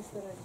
Простите,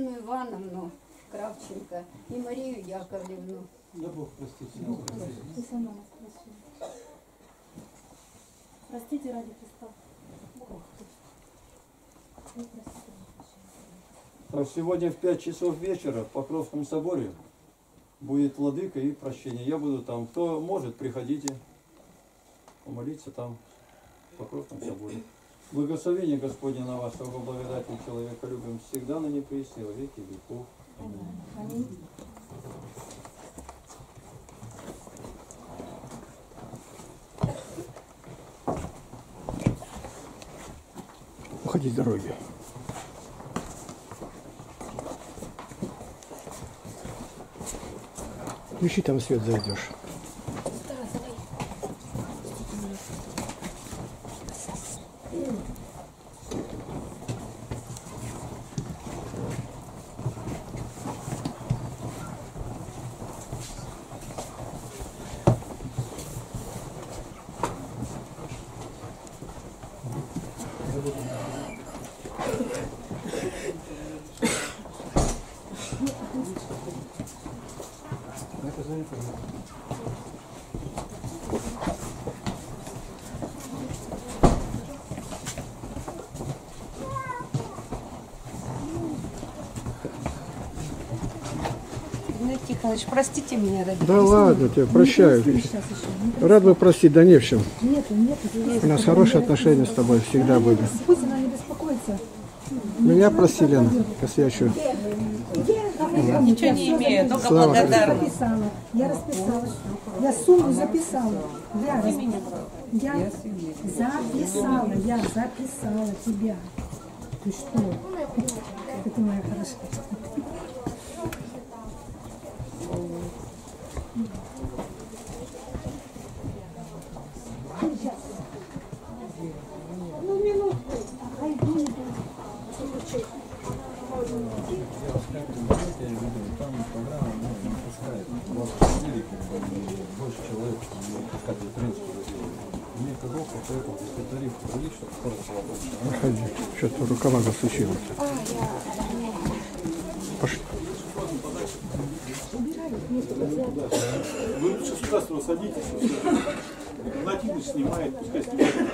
Ивановну Кравченко и Марию Яковлевну. Да Бог простит. Ты сама нас просила. Простите ради Христа. А сегодня в 5 часов вечера в Покровском соборе будет владыка и прощение. Я буду там. Кто может, приходите помолиться там в Покровском соборе. Благословение Господне на вас, того благодатного человека любим всегда, на непреисне во веки веков. Аминь. Уходи с дороги. Ищи там свет, зайдешь. Тихоныч, простите меня, ради. Да ладно, тебя прощаю. Рад бы простить, да не в чем. У нас хорошие отношения с тобой всегда были. Пусть она не беспокоится. Меня прости, Лена, косячу. Я ничего не имею, только благодарность. Я расписала, я сумму записала. Я записала тебя. Ты что? Это моя хорошая. Что-то рукава засучила. Пошли. Вы лучше сюда сразу садитесь. Нативность снимает, пускай снимает.